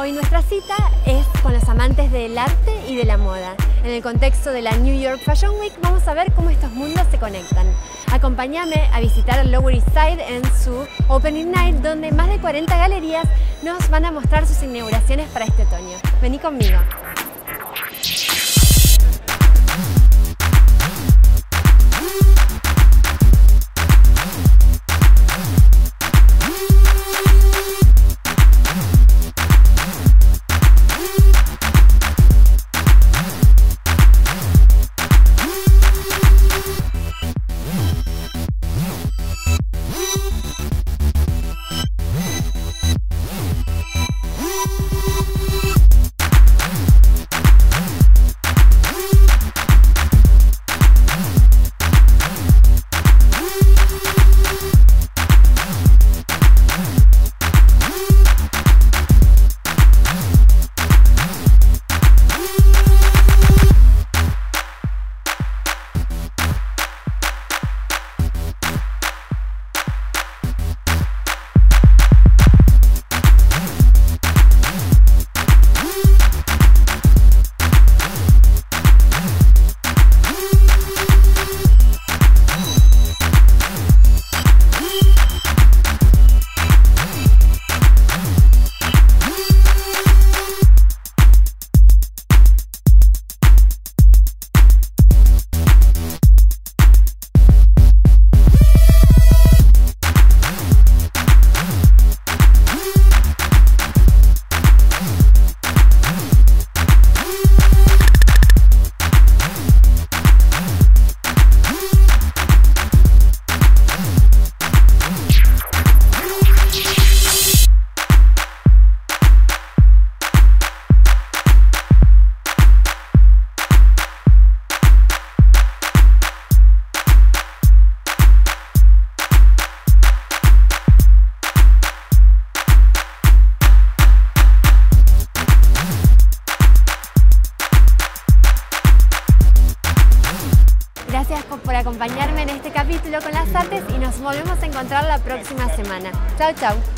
Hoy nuestra cita es con los amantes del arte y de la moda. En el contexto de la New York Fashion Week vamos a ver cómo estos mundos se conectan. Acompáñame a visitar el Lower East Side en su Opening Night, donde más de 40 galerías nos van a mostrar sus inauguraciones para este otoño. Vení conmigo. Gracias por acompañarme en este capítulo con las artes y nos volvemos a encontrar la próxima semana. Chau, chau.